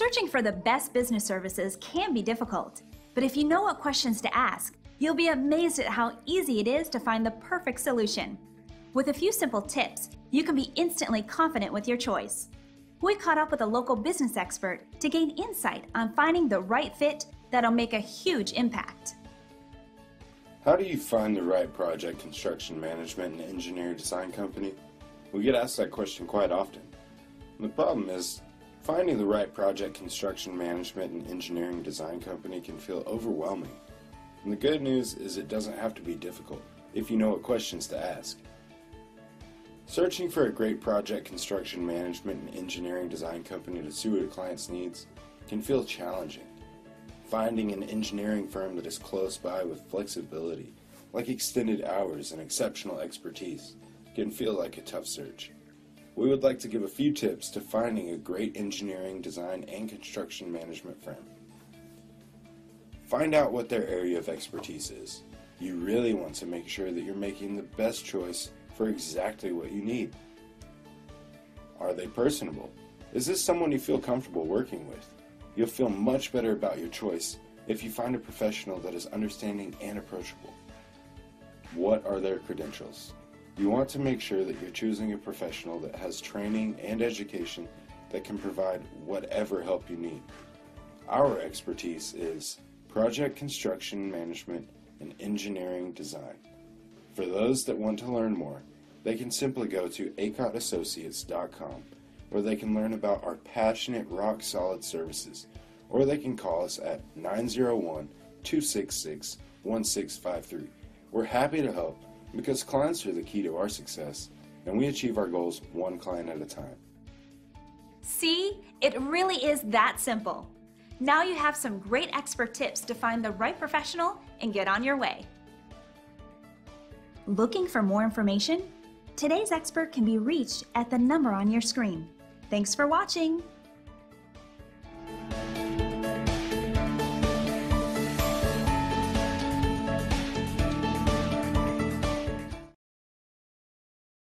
Searching for the best business services can be difficult, but if you know what questions to ask, you'll be amazed at how easy it is to find the perfect solution. With a few simple tips, you can be instantly confident with your choice. We caught up with a local business expert to gain insight on finding the right fit that'll make a huge impact. How do you find the right project construction management and engineer design company? We get asked that question quite often. And the problem is, finding the right project construction management and engineering design company can feel overwhelming. And the good news is it doesn't have to be difficult if you know what questions to ask. Searching for a great project construction management and engineering design company to suit a client's needs can feel challenging. Finding an engineering firm that is close by with flexibility, like extended hours and exceptional expertise, can feel like a tough search. We would like to give a few tips to finding a great engineering, design, and construction management firm. Find out what their area of expertise is. You really want to make sure that you're making the best choice for exactly what you need. Are they personable? Is this someone you feel comfortable working with? You'll feel much better about your choice if you find a professional that is understanding and approachable. What are their credentials? You want to make sure that you're choosing a professional that has training and education that can provide whatever help you need. Our expertise is project construction management and engineering design. For those that want to learn more, they can simply go to acotassociates.com, where they can learn about our passionate, rock-solid services, or they can call us at 901-266-1653. We're happy to help because clients are the key to our success, and we achieve our goals one client at a time. See, it really is that simple. Now you have some great expert tips to find the right professional and get on your way. Looking for more information? Today's expert can be reached at the number on your screen. Thanks for watching.